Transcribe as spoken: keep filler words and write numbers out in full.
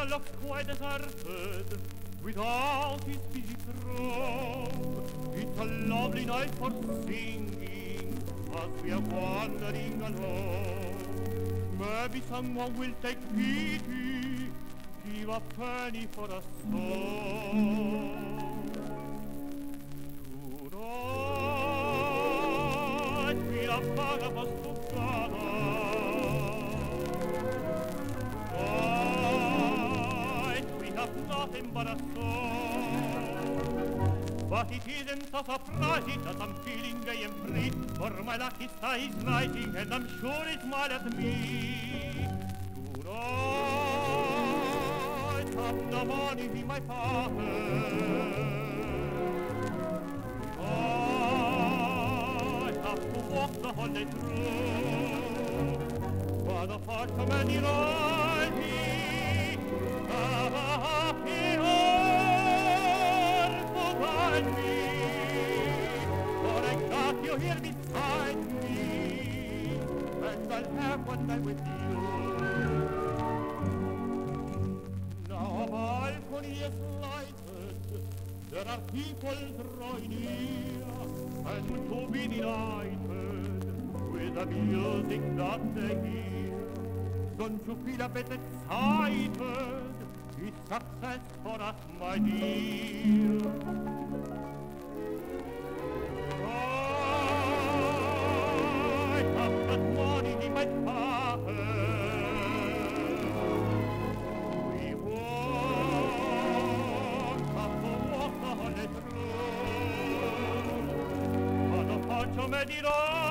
a look quite deserted, without its busy throng. It's a lovely night for singing, as we are wandering along. Maybe someone will take pity, give a penny for a song. Tonight we are vagabonds together. Nothing but a song. But it isn't a surprise that I'm feeling gay and free, for my lucky star is rising, and I'm sure it might at me. Tonight, have the morning be my partner. I have to walk the whole day through, but apart from many riding, have a happy home beside me, for I got you here beside me, and I'll have one night with you. Now a balcony is lighted, there are people drawing near, and to be delighted with the music that they hear. Don't you feel a bit excited? It's success for us, my dear. I have that morning in my pocket. We walk, have to walk the whole day through. But the fortune may delight.